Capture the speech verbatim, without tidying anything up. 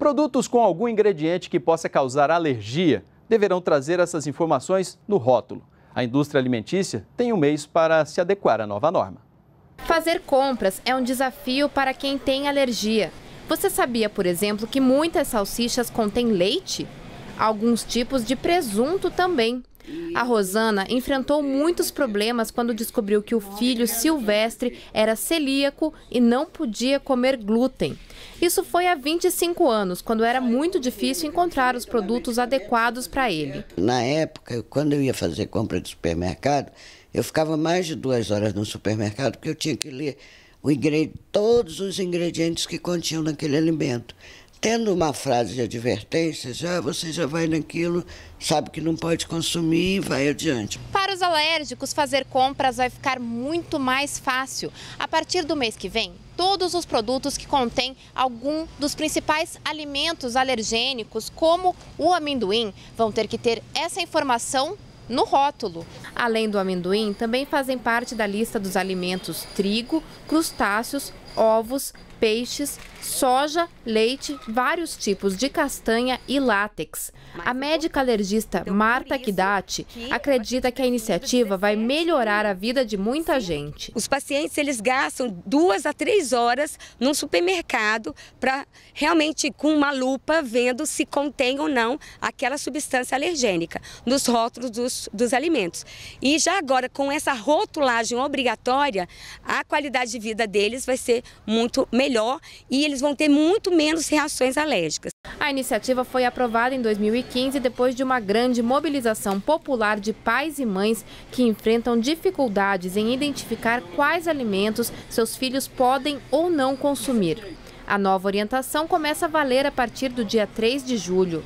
Produtos com algum ingrediente que possa causar alergia deverão trazer essas informações no rótulo. A indústria alimentícia tem um mês para se adequar à nova norma. Fazer compras é um desafio para quem tem alergia. Você sabia, por exemplo, que muitas salsichas contêm leite? Alguns tipos de presunto também. A Rosana enfrentou muitos problemas quando descobriu que o filho Silvestre era celíaco e não podia comer glúten. Isso foi há vinte e cinco anos, quando era muito difícil encontrar os produtos adequados para ele. Na época, quando eu ia fazer compra de supermercado, eu ficava mais de duas horas no supermercado, porque eu tinha que ler o ingred... todos os ingredientes que continham naquele alimento. Tendo uma frase de advertência, já você já vai naquilo, sabe que não pode consumir e vai adiante. Para os alérgicos, fazer compras vai ficar muito mais fácil. A partir do mês que vem, todos os produtos que contêm algum dos principais alimentos alergênicos, como o amendoim, vão ter que ter essa informação no rótulo. Além do amendoim, também fazem parte da lista dos alimentos trigo, crustáceos, ovos, peixes, soja, leite, vários tipos de castanha e látex. A médica alergista Marta Kidati acredita que a iniciativa vai melhorar a vida de muita gente. Os pacientes eles gastam duas a três horas num supermercado para realmente com uma lupa vendo se contém ou não aquela substância alergênica nos rótulos dos, dos alimentos. E já agora com essa rotulagem obrigatória, a qualidade de vida deles vai ser muito melhor. Melhor, e eles vão ter muito menos reações alérgicas. A iniciativa foi aprovada em dois mil e quinze depois de uma grande mobilização popular de pais e mães que enfrentam dificuldades em identificar quais alimentos seus filhos podem ou não consumir. A nova orientação começa a valer a partir do dia três de julho.